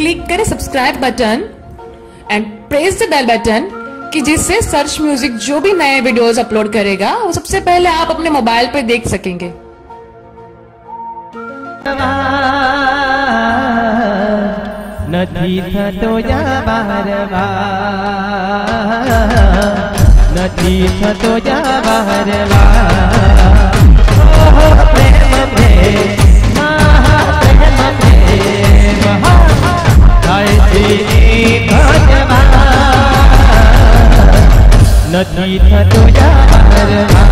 Click करें subscribe button and press the bell button कि जिससे सर्च म्यूजिक जो भी नए वीडियोस अपलोड करेगा वो सबसे पहले आप अपने मोबाइल पर देख सकेंगे। नदी सतोजा बारवा नदी सतोजा बारवा ओ प्रेम प्रेम आहा प्रेम प्रेम हर जीती काजवा नदी सतोजा बारवा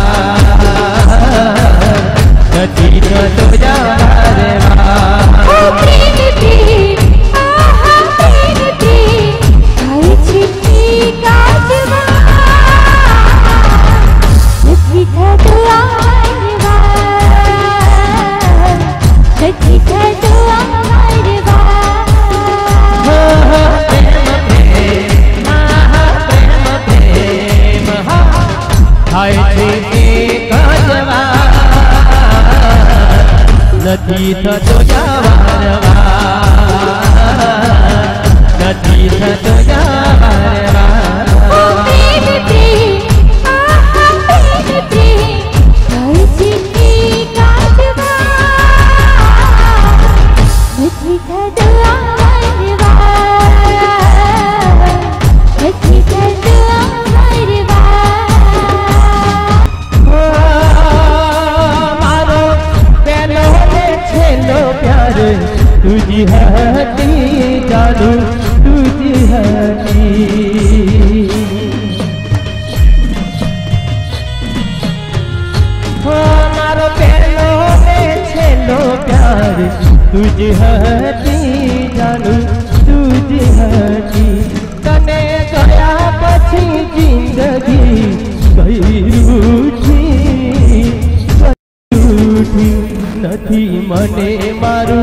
नदी सतोजा बारवा तुझी हटी जादू तुझी हटी हमारो पेलो में छेलो प्यार तुझी हटी जादू तुझी हटी तने गया पछी जिंदगी गई रूठी नथी मने मारू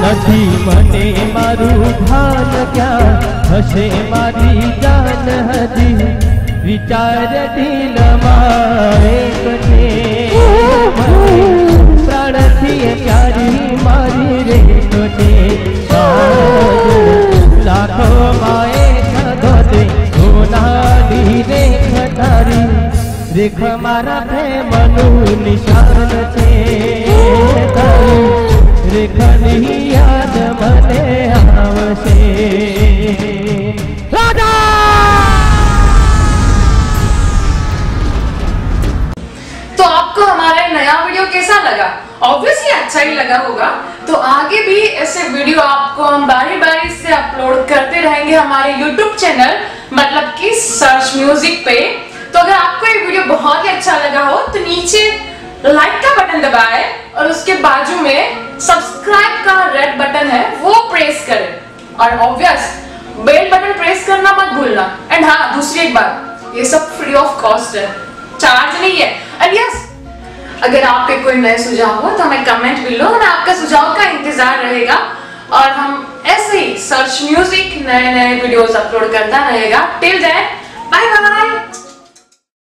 नथी मने मारू भान क्या हसे मारी जान हजी विचार दिल मारे कने प्राण थी प्यारी मारी रे कने लाखो माए खगते होना देख मारा प्रेम नु निशान छे रेखनी याद मने आवशे राजा। तो आपको हमारा नया वीडियो कैसा लगा? ऑब्वियसली अच्छा ही लगा होगा। तो आगे भी ऐसे वीडियो आपको हम बारी बारी से अपलोड करते रहेंगे हमारे YouTube चैनल मतलब कि सर्च म्यूजिक पे। तो अगर आपको ये वीडियो बहुत ही अच्छा लगा हो तो नीचे लाइक का बटन दबाएं और उसके बाजू में सब्सक्राइब का रेड बटन है वो प्रेस करें और ऑब्वियस बेल बटन प्रेस करना मत भूलना। एंड हाँ, दूसरी एक बात, ये सब फ्री ऑफ कॉस्ट है, चार्ज नहीं है। एंड यस, अगर आपके कोई नए सुझाव हो तो हमें कमेंट भी लो और आपका सुझाव का इंतजार रहेगा और हम ऐसे ही सर्च म्यूजिक नए नए वीडियोस अपलोड करता रहेगा। Till then, bye bye.